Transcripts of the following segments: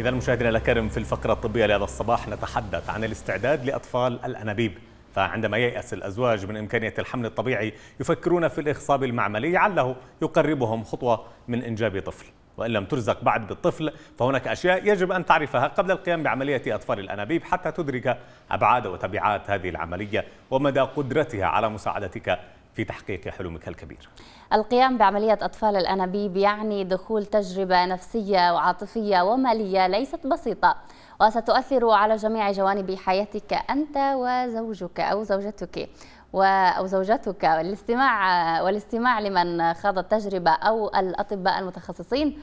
إذا مشاهدينا الأكارم، في الفقرة الطبية لهذا الصباح نتحدث عن الاستعداد لأطفال الأنابيب. فعندما ييأس الأزواج من إمكانية الحمل الطبيعي يفكرون في الإخصاب المعملي علّه يقربهم خطوة من إنجاب طفل، وإن لم ترزق بعد بالطفل فهناك أشياء يجب أن تعرفها قبل القيام بعملية أطفال الأنابيب حتى تدرك أبعاد وتبعات هذه العملية ومدى قدرتها على مساعدتك في تحقيق حلمك الكبير. القيام بعملية أطفال الأنابيب يعني دخول تجربة نفسية وعاطفية ومالية ليست بسيطة، وستؤثر على جميع جوانب حياتك أنت وزوجك أو زوجتك والاستماع لمن خاض التجربة أو الأطباء المتخصصين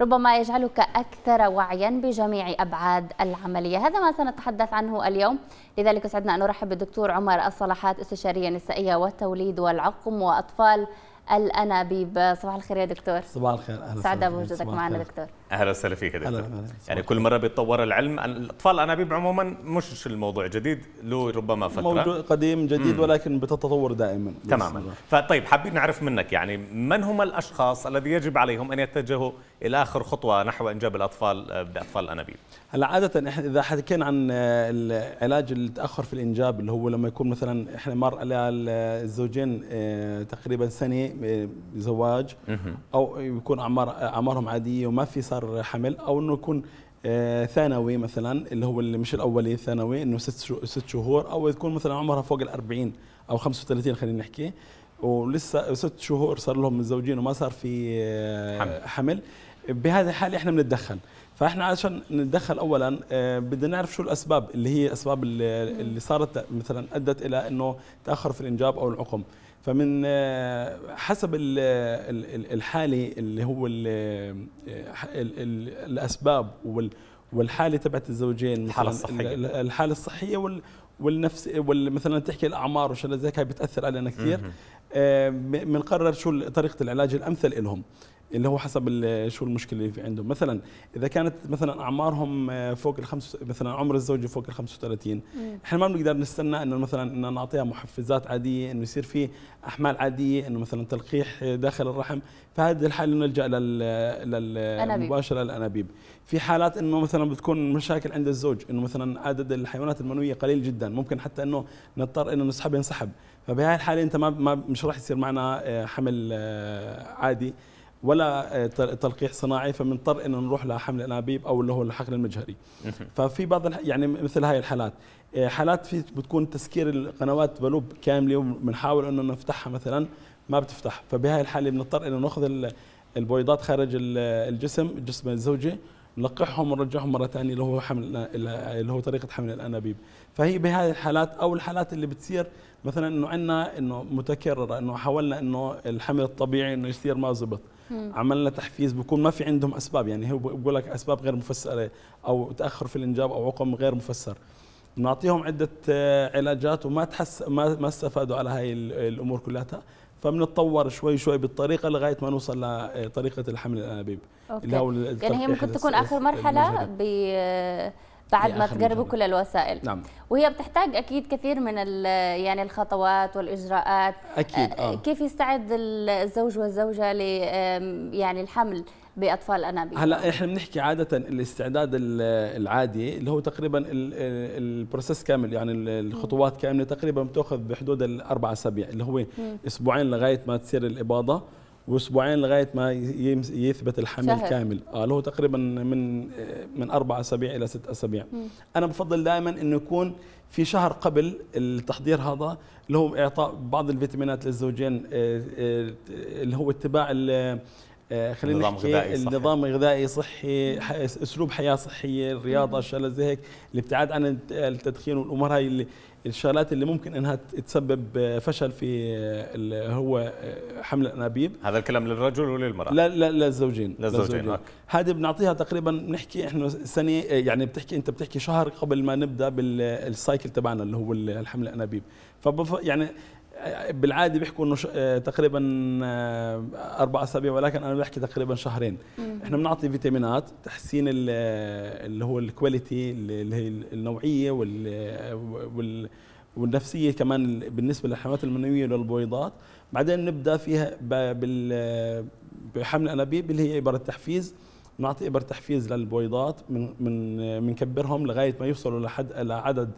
ربما يجعلك أكثر وعيا بجميع أبعاد العملية. هذا ما سنتحدث عنه اليوم، لذلك سعدنا أن نرحب بالدكتور عمر الصلاحات، استشارية النسائية والتوليد والعقم وأطفال الأنابيب. صباح الخير يا دكتور. صباح الخير، أهلا. سعدة بوجودك معنا دكتور. أهلا وسهلا فيك يا دكتور. يعني كل مرة بيتطور العلم. الأطفال الأنابيب عموما مش الموضوع جديد، له ربما فترة موضوع قديم جديد ولكن بتتطور دائما. تماما. فطيب، حابين نعرف منك يعني من هم الأشخاص الذي يجب عليهم أن يتجهوا إلى آخر خطوة نحو إنجاب الأطفال بأطفال الأنابيب؟ هلا عادة إذا حكينا عن العلاج التأخر في الإنجاب اللي هو لما يكون مثلا إحنا مر على الزوجين تقريبا سنة زواج أو يكون أعمارهم عادية وما في صار حمل، أو إنه يكون ثانوي مثلا اللي هو اللي مش الأولي، ثانوي إنه 6 شهور، أو يكون مثلا عمرها فوق ال40 أو 35 خلينا نحكي، ولسه 6 شهور صار لهم متزوجين وما صار في حمل. بهذه الحالة إحنا بنتدخل. فإحنا عشان نتدخل أولا بدنا نعرف شو الأسباب اللي هي أسباب اللي صارت مثلا أدت إلى إنه تأخر في الإنجاب أو العقم. فمن حسب الحالة اللي هو الأسباب والحالة تبعت الزوجين، الحالة الصحية، الحالة الصحية والنفس مثلا تحكي الأعمار وشغلات زي هيك بتأثر علينا كثير. بنقرر شو طريقة العلاج الأمثل لهم اللي هو حسب شو المشكله اللي في عندهم. مثلا اذا كانت مثلا اعمارهم فوق مثلا عمر الزوجه فوق ال 35، احنا ما بنقدر نستنى انه مثلا انه نعطيها محفزات عاديه، انه يصير في احمال عاديه، انه مثلا تلقيح داخل الرحم. فهذه الحاله نلجا مباشره للانابيب. في حالات انه مثلا بتكون مشاكل عند الزوج، انه مثلا عدد الحيوانات المنويه قليل جدا، ممكن حتى انه نضطر انه نسحب. فبهاي الحاله انت ما مش راح يصير معنا حمل عادي ولا تلقيح صناعي، فبنضطر انه نروح لحمل الانابيب او اللي هو الحقن المجهري. ففي بعض يعني مثل هاي الحالات، حالات في بتكون تسكير القنوات بلوب كامله وبنحاول انه نفتحها مثلا ما بتفتح، فبهاي الحاله بنضطر انه ناخذ البويضات خارج جسم الزوجه، نلقحهم ونرجعهم مره ثانيه اللي هو طريقه حمل الانابيب. فهي بهذه الحالات او الحالات اللي بتصير مثلا انه عندنا انه متكرره، انه حاولنا انه الحمل الطبيعي انه يصير ما زبط، عملنا تحفيز، بكون ما في عندهم اسباب، يعني هو بقول لك اسباب غير مفسره او تاخر في الانجاب او عقم غير مفسر. بنعطيهم عده علاجات وما ما استفادوا على هاي الامور كلها، فبنتطور شوي شوي بالطريقه لغايه ما نوصل لطريقه الحمل الانابيب. اللي هو يعني هي ممكن تكون اخر مرحله بعد ما تجربوا كل الوسائل. نعم. وهي بتحتاج اكيد كثير من يعني الخطوات والاجراءات. اكيد. كيف يستعد الزوج والزوجه ل يعني الحمل باطفال الانابيب؟ هلا احنا بنحكي عاده الاستعداد العادي اللي هو تقريبا البروسيس كامل، يعني الخطوات كامله تقريبا بتاخذ بحدود 4 أسابيع، اللي هو 2 أسبوع لغايه ما تصير الاباضه و2 أسبوع لغايه ما يثبت الحمل كامل. اللي هو تقريبا من 4 أسابيع الى 6 أسابيع. انا بفضل دائما انه يكون في شهر قبل التحضير هذا اللي هو اعطاء بعض الفيتامينات للزوجين، اللي هو اتباع خلينا نحكي النظام الغذائي صحي، اسلوب حياه صحيه، الرياضه، الشغله زي هيك، الابتعاد عن التدخين والامور هاي اللي الشغلات اللي ممكن انها تسبب فشل في هو حمل الانابيب. هذا الكلام للرجل وللمراه؟ لا لا للزوجين. للزوجين. هذه بنعطيها تقريبا، بنحكي احنا سنه، يعني انت بتحكي شهر قبل ما نبدا بالسايكل تبعنا اللي هو الحمل الانابيب. يعني بالعاده بيحكوا انه تقريبا 4 أسابيع، ولكن انا بحكي تقريبا شهرين. احنا بنعطي فيتامينات تحسين اللي هو الكواليتي اللي هي النوعيه والنفسيه كمان بالنسبه للحملات المنويه وللبويضات. بعدين نبدا فيها بحمل الانابيب اللي هي عباره التحفيز، بنعطي ابر تحفيز للبويضات، بنكبرهم لغايه ما يوصلوا لحد لعدد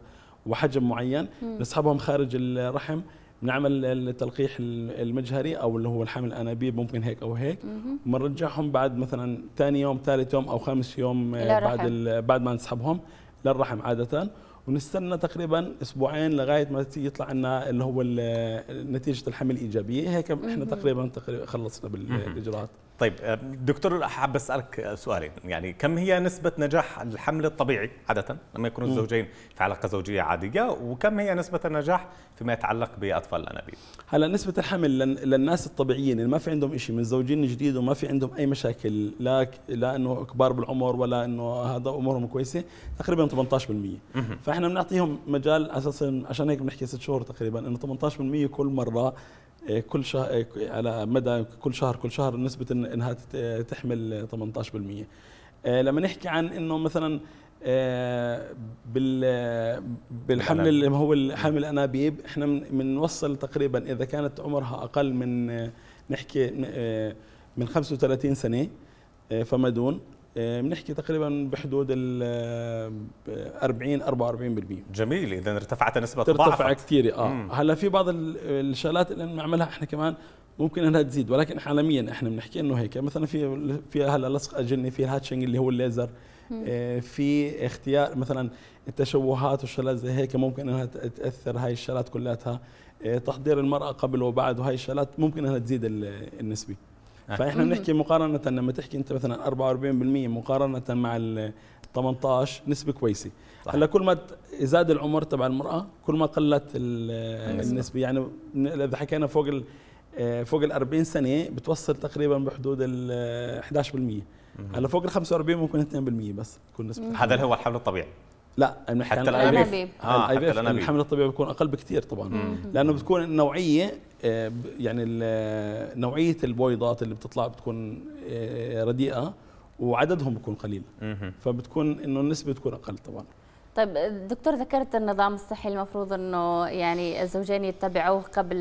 وحجم معين، بنسحبهم خارج الرحم، بنعمل التلقيح المجهري او اللي هو الحمل الانابيب، ممكن هيك او هيك، بنرجعهم بعد مثلا ثاني يوم، ثالث يوم او خامس يوم بعد ما نسحبهم للرحم عاده، ونستنى تقريبا اسبوعين لغايه ما يطلع لنا اللي هو نتيجه الحمل ايجابيه. هيك احنا تقريبا خلصنا بالاجراءات. طيب دكتور، حاب اسالك سؤالين، يعني كم هي نسبه نجاح الحمل الطبيعي عاده لما يكونوا الزوجين في علاقه زوجيه عاديه، وكم هي نسبه النجاح فيما يتعلق باطفال الانابيب؟ هلا نسبه الحمل للناس الطبيعيين اللي ما في عندهم شيء، من زوجين جديد وما في عندهم اي مشاكل، لا انه كبار بالعمر ولا انه هذا امورهم كويسه، تقريبا 18%. فاحنا بنعطيهم مجال اساسا، عشان هيك بنحكي 6 شهور تقريبا، انه 18% كل مره، كل شهر، على مدى كل شهر نسبة انها تحمل 18%. لما نحكي عن انه مثلا بالحمل اللي هو الحمل الانابيب، احنا بنوصل تقريبا اذا كانت عمرها اقل من، نحكي من 35 سنة فما دون، بنحكي تقريبا بحدود ال 40-44%. جميل، اذا ارتفعت نسبه، ترتفع كثير. هلا في بعض الشغلات اللي بنعملها احنا كمان ممكن انها تزيد، ولكن حاليا احنا بنحكي انه هيك، مثلا في هلا لصق اجنه، في الهاتشنج اللي هو الليزر، في اختيار مثلا التشوهات والشغلات زي هيك ممكن انها تاثر، هاي الشغلات كلياتها، تحضير المراه قبل وبعد، وهي الشغلات ممكن انها تزيد النسبه. فاحنا بنحكي مقارنه، لما تحكي انت مثلا 44% مقارنه مع ال 18 نسبه كويسه. هلا كل ما زاد العمر تبع المراه كل ما قلت النسبه، يعني اذا حكينا فوق ال 40 سنه بتوصل تقريبا بحدود ال 11%. هلا فوق ال 45 ممكن 2% بس تكون نسبه. هذا هو الحمل الطبيعي؟ لا، حتى الانابيب، الحمل الطبيعي بيكون اقل بكثير طبعا، لانه بتكون النوعيه، يعني نوعيه البويضات اللي بتطلع بتكون رديئه وعددهم بيكون قليل، فبتكون انه النسبه بتكون اقل طبعا. طيب دكتور، ذكرت النظام الصحي المفروض انه يعني الزوجين يتبعوه قبل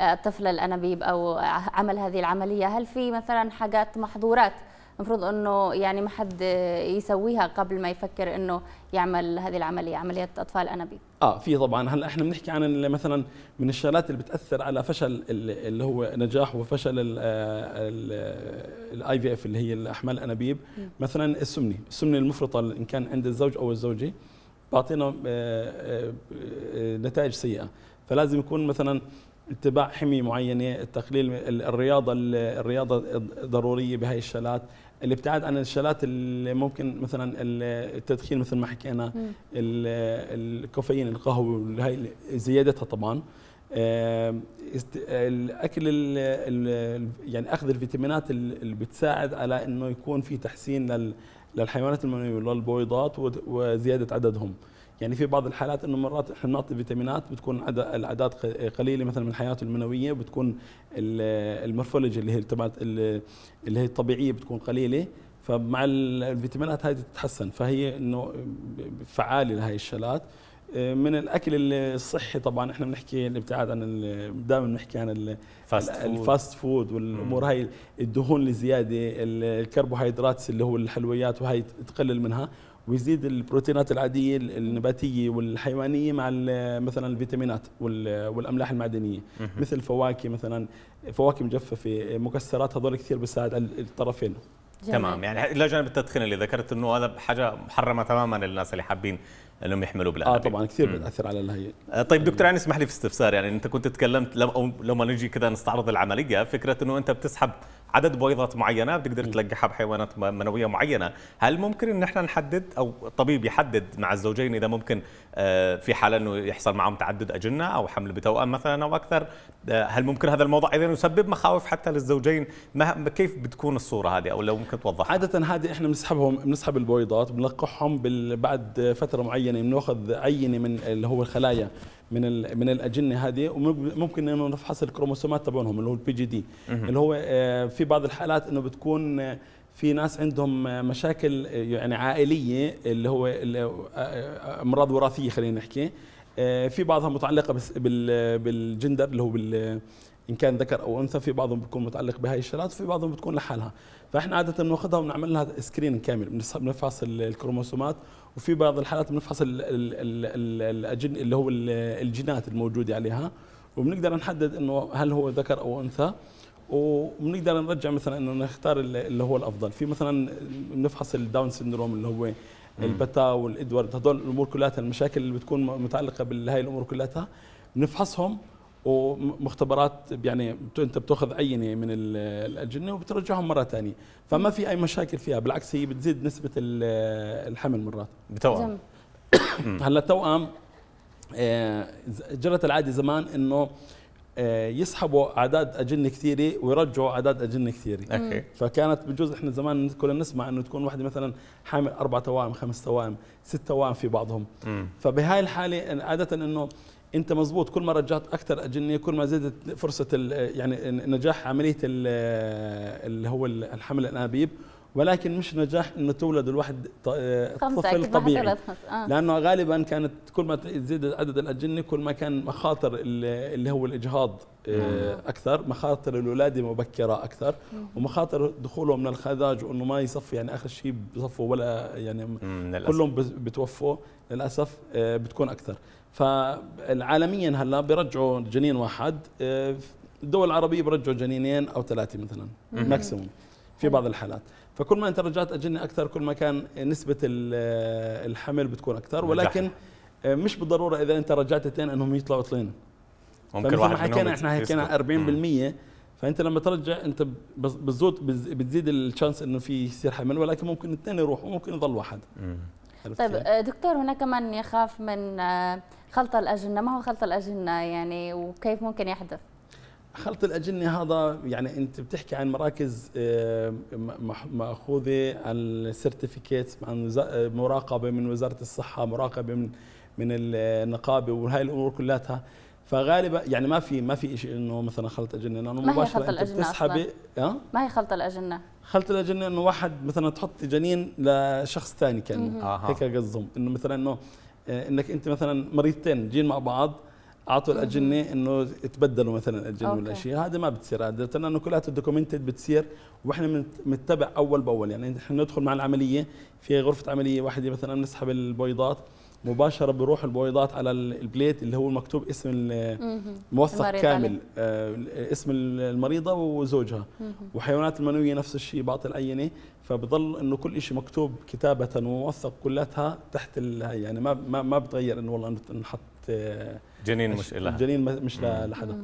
الطفل الانابيب او عمل هذه العمليه، هل في مثلا حاجات محظورات المفروض انه يعني ما حد يسويها قبل ما يفكر انه يعمل هذه العمليه، عمليه اطفال انابيب؟ في طبعا. هلا احنا بنحكي عن مثلا من الشغلات اللي بتاثر على فشل اللي هو نجاح وفشل الاي في اف اللي هي الاحمال الانابيب، مثلا السمنه المفرطه ان كان عند الزوج او الزوجه، بتعطينا نتائج سيئه. فلازم يكون مثلا اتباع حمية معينة، التقليل، الرياضة ضرورية بهاي الشغلات، الابتعاد عن الشغلات اللي ممكن مثلا التدخين مثل ما حكينا، الكافيين، القهوة هاي زيادتها طبعا، الاكل، يعني اخذ الفيتامينات اللي بتساعد على انه يكون في تحسين للحيوانات المنوية للبويضات وزيادة عددهم. يعني في بعض الحالات انه مرات احنا بنعطي فيتامينات بتكون الاعداد قليله مثلا من الحيوانات المنويه، بتكون المورفولوجي اللي هي تبعت اللي هي الطبيعيه بتكون قليله، فمع الفيتامينات هاي تتحسن، فهي انه فعاله لهي الشغلات. من الاكل الصحي طبعا احنا بنحكي الابتعاد عن، دائما بنحكي عن الفاست فود والامور هاي، الدهون الزياده، الكربوهيدرات اللي هو الحلويات، وهي تقلل منها، ويزيد البروتينات العاديه النباتيه والحيوانيه مع مثلا الفيتامينات والاملاح المعدنيه، مثل الفواكه، مثلا فواكه مجففه، مكسرات، هذول كثير بيساعد على الطرفين. تمام، يعني الى جانب التدخين اللي ذكرت انه هذا حاجه محرمه تماما للناس اللي حابين انهم يحملوا بالانابيب. طبعا كثير بتاثر على هي. طيب دكتور، يعني اسمح لي في استفسار، يعني انت كنت تكلمت لما نجي كذا نستعرض العمليه، فكره انه انت بتسحب عدد بويضات معينه بتقدر تلقحها بحيوانات منويه معينه، هل ممكن ان احنا نحدد او الطبيب يحدد مع الزوجين اذا ممكن في حاله انه يحصل معهم تعدد اجنه او حمل بتوأم مثلا او اكثر، هل ممكن هذا الموضوع ايضا يسبب مخاوف حتى للزوجين؟ كيف بتكون الصوره هذه، او لو ممكن توضحها؟ عاده هذه احنا بنسحب البويضات، بنلقحهم بعد فتره معينه، بناخذ عينه من اللي هو الخلايا من الاجنه هذه، وممكن انه نفحص الكروموسومات تبعهم اللي هو البي جي دي، اللي هو في بعض الحالات انه بتكون في ناس عندهم مشاكل يعني عائليه، اللي هو امراض وراثيه خلينا نحكي، في بعضها متعلقه بالجندر اللي هو إن كان ذكر أو أنثى، في بعضهم بيكون متعلق بهاي الشغلات وفي بعضهم بتكون لحالها. فإحنا عادة بناخذها ونعمل لها سكرين كامل، بنفحص الكروموسومات، وفي بعض الحالات بنفحص اللي هو الجينات الموجودة عليها، وبنقدر نحدد إنه هل هو ذكر أو أنثى، وبنقدر نرجع مثلا إنه نختار اللي هو الأفضل. في مثلا بنفحص الداون سيندروم اللي هو البتا والإدوارد، هذول الأمور كلها المشاكل اللي بتكون متعلقة بهاي الأمور كلها بنفحصهم، ومختبرات يعني انت بتاخذ عينه من الاجنه وبترجعهم مره ثانيه، فما في اي مشاكل فيها، بالعكس هي بتزيد نسبه الحمل مرات بتوأم. هلا التوأم جرت العاده زمان انه يسحبوا اعداد اجنه كثيره ويرجعوا اعداد اجنه كثيره. فكانت بجوز احنا زمان كنا نسمع انه تكون واحده مثلا حامل 4 توائم، 5 توائم، 6 توائم في بعضهم. فبهاي الحاله عاده انه انت مزبوط، كل ما رجعت اكثر اجنيه كل ما زادت فرصه يعني نجاح عمليه اللي هو الحمل الانابيب، ولكن مش نجاح انه تولد الواحد طفل طبيعي، لانه غالبا كانت كل ما تزيد عدد الاجنه كل ما كان مخاطر اللي هو الاجهاض اكثر، مخاطر الولاده مبكره اكثر، ومخاطر دخوله من الخزاج وانه ما يصفي، يعني اخر شيء بصفوا ولا يعني كلهم بتوفوا للاسف بتكون اكثر. فالعالميا هلا بيرجعوا جنين واحد، الدول العربيه بيرجعوا جنينين او 3 مثلا ماكسيموم في بعض الحالات. فكل ما انت رجعت اجنه اكثر كل ما كان نسبه الحمل بتكون اكثر، ولكن مش بالضروره اذا انت رجعت 2 انهم يطلعوا 2. ممكن واحد منهم حكينا احنا حكينا 40%، فانت لما ترجع انت بتزيد الشانس انه في يصير حمل، ولكن ممكن 2 يروحوا وممكن يضل واحد. طيب دكتور، هناك من يخاف من خلط الأجنة، ما هو خلط الأجنة يعني وكيف ممكن يحدث؟ خلط الأجنة هذا يعني أنت بتحكي عن مراكز مأخوذة عن سيرتيفيكيت، عن مراقبة من وزارة الصحة، مراقبة من النقابة وهاي الأمور كلها، فغالبا يعني ما في شيء انه مثلا خلط اجنه، لانه مباشره انت بتسحبي. ما هي خلط الاجنه؟ خلط الاجنه انه واحد مثلا تحط جنين لشخص ثاني، كان هيك قصدهم انه مثلا انه انك انت مثلا مريضتين جين مع بعض اعطوا الاجنه انه تبدلوا مثلا الاجنه ولا شيء، هذا ما بتصير عاده لانه كلها دوكيومنتد بتصير، واحنا بنتبع اول باول، يعني احنا ندخل مع العمليه في غرفه عمليه واحده مثلا بنسحب البويضات مباشرة، بروح البويضات على البليت اللي هو مكتوب اسم الموثق كامل، اسم المريضة وزوجها، وحيوانات المنوية نفس الشيء، بعطي العينة، فبضل انه كل شيء مكتوب كتابة وموثق كلتها تحت يعني ما بتغير انه والله نحط جنين مش لها، جنين مش لحدا.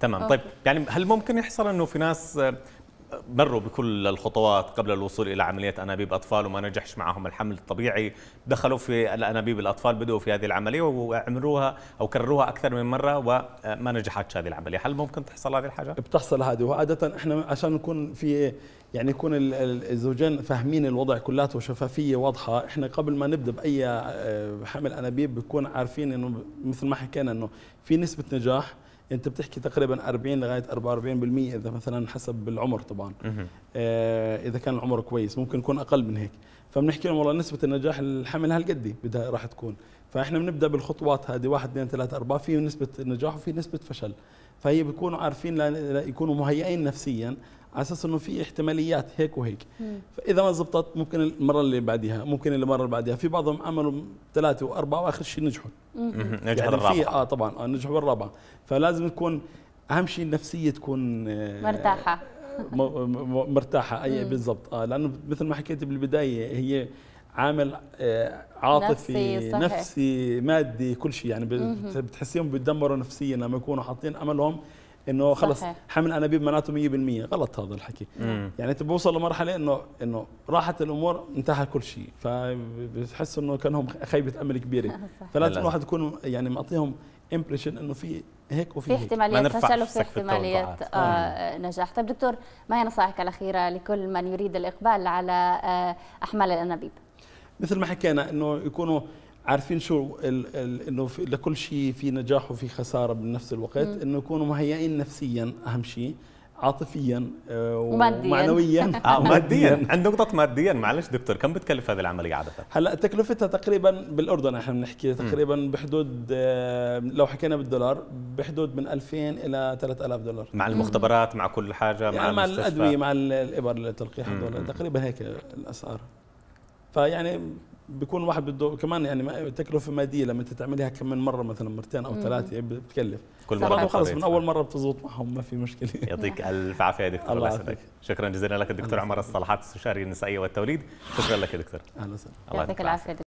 تمام. طيب يعني هل ممكن يحصل انه في ناس مروا بكل الخطوات قبل الوصول إلى عملية أنابيب أطفال وما نجحش معهم الحمل الطبيعي، دخلوا في الأنابيب الأطفال، بدأوا في هذه العملية وعملوها أو كرروها أكثر من مرة وما نجحتش هذه العملية، هل ممكن تحصل هذه الحاجة؟ بتحصل هذه، وعادة إحنا عشان نكون في يعني يكون الزوجين فاهمين الوضع كلياته وشفافية واضحة، إحنا قبل ما نبدأ بأي حمل أنابيب بنكون عارفين إنه مثل ما حكينا إنه في نسبة نجاح، انت بتحكي تقريبا 40 لغايه 44% اذا مثلا حسب العمر طبعا. اذا كان العمر كويس ممكن يكون اقل من هيك، فبنحكي لهم والله نسبه النجاح الحمل هالقد بدها راح تكون، فاحنا بنبدا بالخطوات هذه 1 2 3 4، في نسبه نجاح وفي نسبه فشل، فهي بيكونوا عارفين يكونوا مهيئين نفسيا على اساس انه في احتماليات هيك وهيك. فاذا ما زبطت ممكن المره اللي بعديها، ممكن المره اللي بعديها، في بعضهم عملوا 3 و4 واخر شيء نجحوا. نجحوا الرابعه. طبعا نجحوا الرابعه، فلازم تكون اهم شيء النفسيه تكون مرتاحه. مرتاحه، اي بالضبط. لانه مثل ما حكيت بالبدايه هي عامل عاطفي، نفسي، مادي، كل شيء، يعني بتحسيهم بيتدمروا نفسيا لما يكونوا حاطين املهم انه خلص حمل انابيب معناته 100%. غلط هذا الحكي. يعني انت بوصل لمرحله انه راحت الامور، انتهى كل شيء، فبتحس انه كانهم خيبه امل كبيره. فلازم الواحد يكون يعني معطيهم امبريشن انه في هيك وفي هيك، في احتماليات فشل وفي احتماليات نجاح. طيب دكتور، ما هي نصائحك الاخيره لكل من يريد الاقبال على احمال الانابيب؟ مثل ما حكينا انه يكونوا عارفين شو انه لكل شيء في نجاح وفي خساره بنفس الوقت، انه يكونوا مهيئين نفسيا اهم شيء، عاطفيا ومعنويا ماديا. عند نقطة ماديا، معلش دكتور، كم بتكلف هذه العملية عادة؟ هلا تكلفتها تقريبا بالاردن احنا بنحكي تقريبا بحدود، لو حكينا بالدولار بحدود من 2000 الى 3000 دولار مع المختبرات مع كل حاجة، مع يعني مع الادوية مع الابر اللي تلقيها تقريبا هيك الاسعار. فيعني بيكون الواحد بده كمان يعني تكلفه ماديه لما تتعملها كم من مره، مثلا مرتين او ثلاثه بتكلف كل مره، خلص من اول مره بتزبط معهم ما في مشكله. يعطيك الف عافيه يا دكتور، الله يسعدك. شكرا جزيلا لك الدكتور عمر الصلاحات استشاري النسائيه والتوليد. شكرا لك يا دكتور، اهلا وسهلا. الله يعطيك العافيه.